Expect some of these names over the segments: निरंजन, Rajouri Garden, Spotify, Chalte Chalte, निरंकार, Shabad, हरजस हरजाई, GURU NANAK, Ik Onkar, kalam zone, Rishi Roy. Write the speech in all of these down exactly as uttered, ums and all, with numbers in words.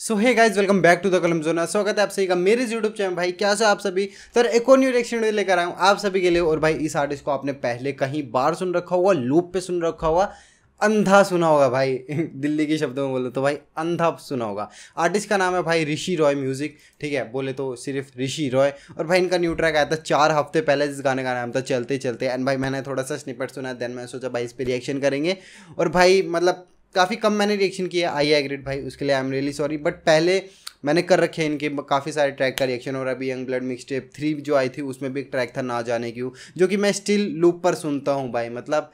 So hey guys welcome back to the कलमजोन। स्वागत है आप सभी का मेरे यूट्यूब चैनल। भाई क्या से आप सभी सर एक और न्यू रिएक्शन लेकर आया हूँ आप सभी के लिए। और भाई इस आर्टिस्ट को आपने पहले कहीं बार सुन रखा होगा, लूप पे सुन रखा होगा, अंधा सुना होगा भाई, दिल्ली के शब्दों में बोले तो भाई अंधा सुना होगा। आर्टिस्ट का नाम है भाई ऋषि रॉय म्यूज़िक, ठीक है, बोले तो सिर्फ ऋषि रॉय। और भाई इनका न्यू ट्रैक आया था चार हफ्ते पहले जिस गाने का नाम था चलते चलते। एंड भाई मैंने थोड़ा सा स्निपेट सुना, देन मैंने सोचा भाई इस पर रिएक्शन करेंगे। और भाई मतलब काफ़ी कम मैंने रिएक्शन किया, आई एग्रीड भाई, उसके लिए I am really sorry. But पहले मैंने कर रखे हैं इनके काफ़ी सारे ट्रैक का रिएक्शन। और अभी यंग ब्लड मिक्सटेप थ्री जो आई थी उसमें भी एक ट्रैक था ना जाने क्यों, जो कि मैं स्टिल लूप पर सुनता हूँ भाई। मतलब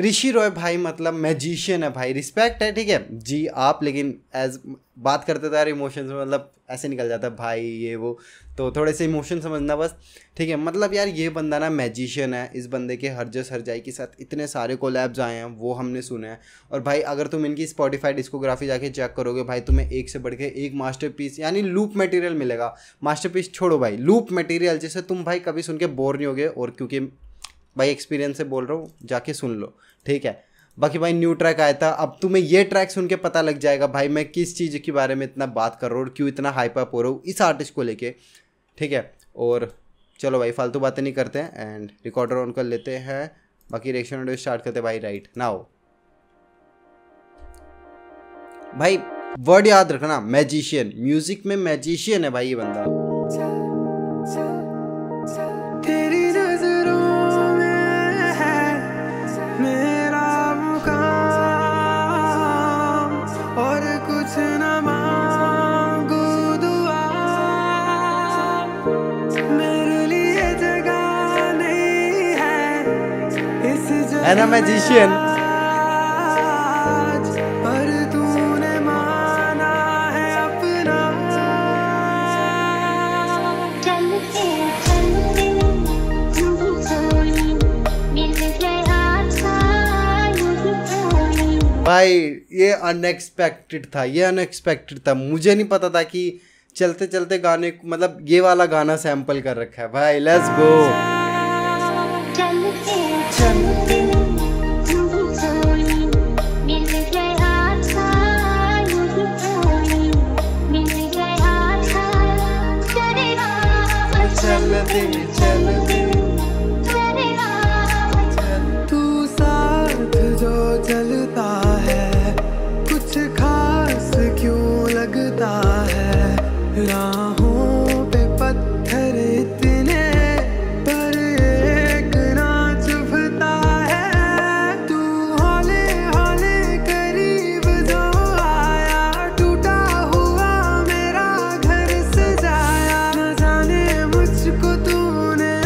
ऋषि रॉय भाई मतलब मैजिशियन है भाई, रिस्पेक्ट है, ठीक है जी आप, लेकिन एज बात करते थे यार इमोशंस में मतलब ऐसे निकल जाता है भाई ये वो, तो थोड़े से इमोशन समझना बस, ठीक है। मतलब यार ये बंदा ना मैजिशियन है। इस बंदे के हरजस हरजाई के साथ इतने सारे कोलैब्स आए हैं वो हमने सुने हैं। और भाई अगर तुम इनकी स्पॉटिफाई डिस्कोग्राफी जाके चेक करोगे भाई तुम्हें एक से बढ़ के एक मास्टरपीस यानी लूप मटेरियल मिलेगा। मास्टरपीस छोड़ो भाई, लूप मटेरियल जिसे तुम भाई कभी सुन के बोर नहीं होगे। और क्योंकि भाई एक्सपीरियंस से बोल रहा हूँ, जाके सुन लो, ठीक है। बाकी भाई न्यू ट्रैक आया था, अब तुम्हें ये ट्रैक सुन के पता लग जाएगा भाई मैं किस चीज़ के बारे में इतना बात कर रहा हूँ और क्यों इतना हाइप अप हो रहा हूँ इस आर्टिस्ट को लेके, ठीक है। और चलो भाई फालतू बातें नहीं करते हैं एंड रिकॉर्डर ऑन कर लेते हैं, बाकी रिएक्शन वीडियो स्टार्ट करते भाई राइट नाउ। भाई वर्ड याद रखना, मैजिशियन, म्यूजिक में मैजिशियन है भाई ये बंदा। And a magician. पर तूने माना है अपना। चलते चलते यूं सोई मिल गया था यूं सोई। भाई ये अनएक्सपेक्टेड था, ये अनएक्सपेक्टेड था, मुझे नहीं पता था कि चलते चलते गाने मतलब ये वाला गाना सैंपल कर रखा है भाई। Let's go. चलते चलते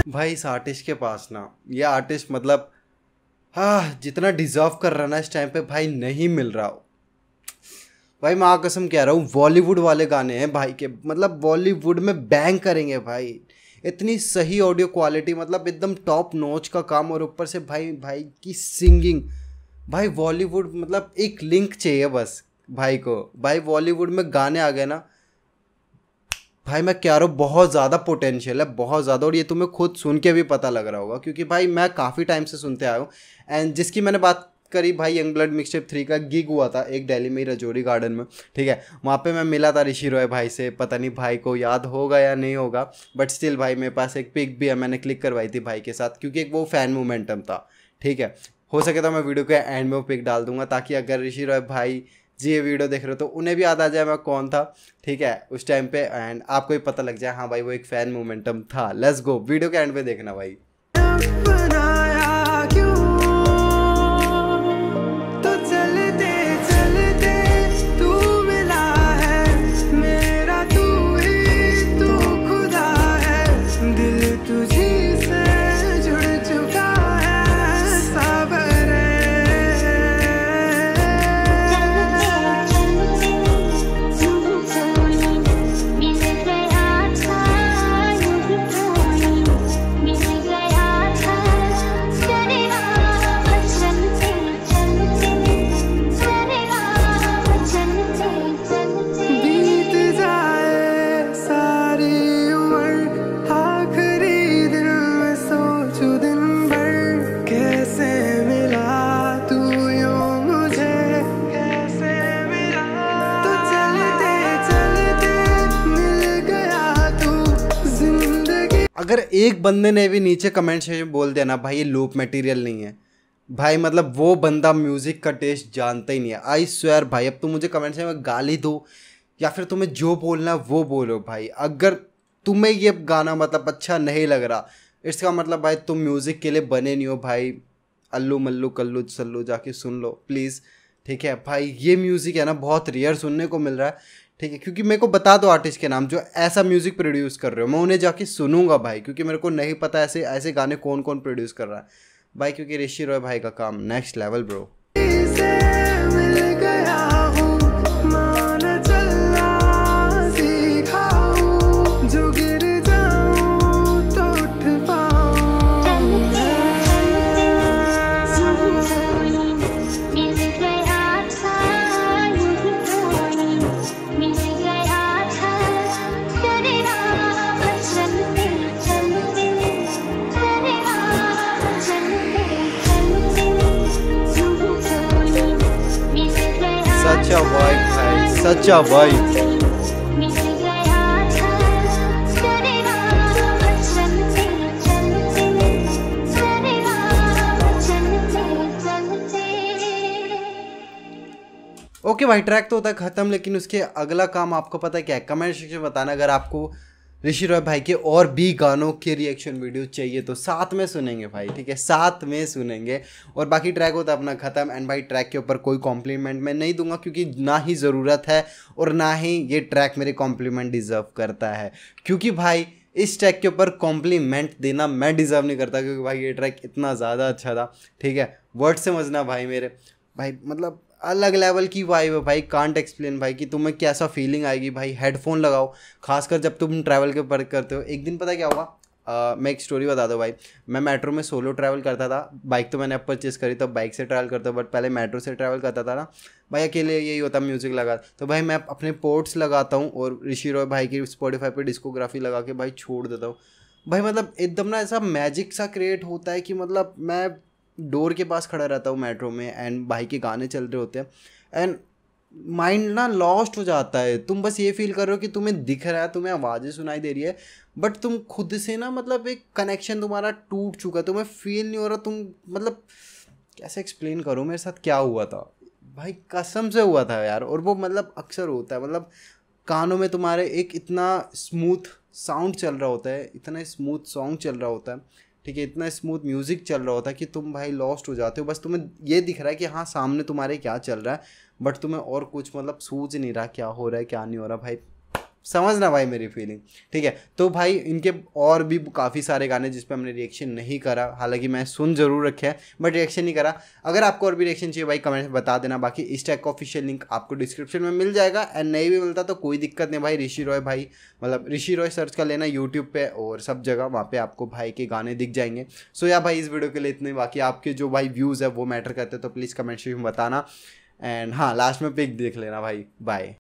भाई इस आर्टिस्ट के पास ना, ये आर्टिस्ट मतलब हाँ जितना डिजर्व कर रहा ना इस टाइम पे भाई नहीं मिल रहा हो भाई। मैं कसम कह रहा हूँ बॉलीवुड वाले गाने हैं भाई के, मतलब बॉलीवुड में बैंग करेंगे भाई। इतनी सही ऑडियो क्वालिटी, मतलब एकदम टॉप नॉच का काम, और ऊपर से भाई भाई की सिंगिंग भाई। बॉलीवुड मतलब एक लिंक चाहिए बस भाई को, भाई बॉलीवुड में गाने आ गए ना भाई, मैं कह रहा हूँ बहुत ज़्यादा पोटेंशियल है, बहुत ज़्यादा। और ये तुम्हें खुद सुन के भी पता लग रहा होगा क्योंकि भाई मैं काफ़ी टाइम से सुनते आया हूँ। एंड जिसकी मैंने बात करी भाई यंग ब्लड मिक्सटेप थ्री का गिग हुआ था एक दिल्ली में रजौरी गार्डन में, ठीक है। वहाँ पे मैं मिला था ऋषि रॉय भाई से, पता नहीं भाई को याद होगा या नहीं होगा, बट स्टिल भाई मेरे पास एक पिक भी है, मैंने क्लिक करवाई थी भाई के साथ क्योंकि एक वो फ़ैन मोमेंटम था, ठीक है। हो सके तो मैं वीडियो के एंड में वो पिक डाल दूंगा ताकि अगर ऋषि रॉय भाई जी ये वीडियो देख रहे हो तो उन्हें भी याद आ जाए मैं कौन था, ठीक है उस टाइम पे। एंड आपको भी पता लग जाए हाँ भाई वो एक फ़ैन मोमेंटम था। लेट्स गो, वीडियो के एंड पे देखना भाई। अगर एक बंदे ने भी नीचे कमेंट सेक्शन में बोल दिया ना भाई ये लूप मटेरियल नहीं है भाई, मतलब वो बंदा म्यूज़िक का टेस्ट जानता ही नहीं है। आई स्वेयर भाई, अब तुम मुझे कमेंट सेक्शन में गाली दो या फिर तुम्हें जो बोलना है वो बोलो भाई। अगर तुम्हें ये गाना मतलब अच्छा नहीं लग रहा, इसका मतलब भाई तुम म्यूज़िक के लिए बने नहीं हो भाई। अल्लू मल्लू कल्लू सल्लू जाके सुन लो प्लीज़, ठीक है भाई। ये म्यूज़िक है ना बहुत रेयर सुनने को मिल रहा है, ठीक है, क्योंकि मेरे को बता दो आर्टिस्ट के नाम जो ऐसा म्यूज़िक प्रोड्यूस कर रहे हो, मैं उन्हें जाके सुनूंगा भाई, क्योंकि मेरे को नहीं पता ऐसे ऐसे गाने कौन कौन प्रोड्यूस कर रहा है भाई। क्योंकि ऋषि रॉय भाई का काम नेक्स्ट लेवल ब्रो। सच्चा वाइब भाई, सच्चा वाइब। ओके भाई, ट्रैक तो होता है खत्म, लेकिन उसके अगला काम आपको पता है क्या है? कमेंट सेक्शन में बताना। अगर आपको ऋषि रॉय भाई के और भी गानों के रिएक्शन वीडियो चाहिए तो साथ में सुनेंगे भाई, ठीक है, साथ में सुनेंगे। और बाकी ट्रैक होता अपना ख़त्म। एंड भाई ट्रैक के ऊपर कोई कॉम्प्लीमेंट मैं नहीं दूंगा, क्योंकि ना ही ज़रूरत है और ना ही ये ट्रैक मेरे कॉम्प्लीमेंट डिज़र्व करता है, क्योंकि भाई इस ट्रैक के ऊपर कॉम्प्लीमेंट देना मैं डिज़र्व नहीं करता, क्योंकि भाई ये ट्रैक इतना ज़्यादा अच्छा था, ठीक है। वर्ड समझना भाई मेरे भाई, मतलब अलग लेवल की वाइब है भाई, कांट एक्सप्लेन भाई कि तुम्हें कैसा फीलिंग आएगी भाई। हेडफोन लगाओ, खासकर जब तुम ट्रैवल के ऊपर करते हो। एक दिन पता क्या हुआ, मैं एक स्टोरी बता दो भाई। मैं मेट्रो में सोलो ट्रैवल करता था, बाइक तो मैंने अब परचेज़ करी, तो बाइक से ट्रैवल करता हूँ, बट पहले मेट्रो से ट्रैवल करता था ना भाई। अकेले यही होता, म्यूज़िक लगा तो भाई मैं अपने पोर्ट्स लगाता हूँ और ऋषि रॉय भाई की स्पॉटिफाई पर डिस्कोग्राफी लगा के भाई छोड़ देता हूँ भाई। मतलब एकदम ना ऐसा मैजिक सा क्रिएट होता है कि मतलब मैं डोर के पास खड़ा रहता हूँ मेट्रो में एंड भाई के गाने चल रहे होते हैं एंड माइंड ना लॉस्ट हो जाता है। तुम बस ये फील कर रहे हो कि तुम्हें दिख रहा है, तुम्हें आवाज़ें सुनाई दे रही है, बट तुम खुद से ना मतलब एक कनेक्शन तुम्हारा टूट चुका है, तुम्हें फील नहीं हो रहा। तुम मतलब कैसे एक्सप्लेन करो, मेरे साथ क्या हुआ था भाई, कसम से हुआ था यार। और वो मतलब अक्सर होता है, मतलब कानों में तुम्हारे एक इतना स्मूथ साउंड चल रहा होता है, इतना स्मूथ सॉन्ग चल रहा होता है, ठीक है, इतना स्मूथ म्यूज़िक चल रहा होता है कि तुम भाई लॉस्ट हो जाते हो। बस तुम्हें ये दिख रहा है कि हाँ सामने तुम्हारे क्या चल रहा है, बट तुम्हें और कुछ मतलब सूझ नहीं रहा क्या हो रहा है क्या नहीं हो रहा भाई। समझना भाई मेरी फीलिंग, ठीक है। तो भाई इनके और भी काफ़ी सारे गाने जिस पर हमने रिएक्शन नहीं करा, हालांकि मैं सुन जरूर रखे हैं बट रिएक्शन नहीं करा। अगर आपको और भी रिएक्शन चाहिए भाई कमेंट में बता देना। बाकी इस ट्रैक का ऑफिशियल लिंक आपको डिस्क्रिप्शन में मिल जाएगा, एंड नहीं भी मिलता तो कोई दिक्कत नहीं भाई। ऋषि रॉय भाई मतलब ऋषि रॉय सर्च कर लेना यूट्यूब पर और सब जगह, वहाँ पर आपको भाई के गाने दिख जाएंगे। सो या भाई इस वीडियो के लिए इतने, बाकी आपके जो भाई व्यूज़ है वो मैटर करते हैं, तो प्लीज़ कमेंट सेक्शन में बताना। एंड हाँ लास्ट में पिक देख लेना भाई। बाय।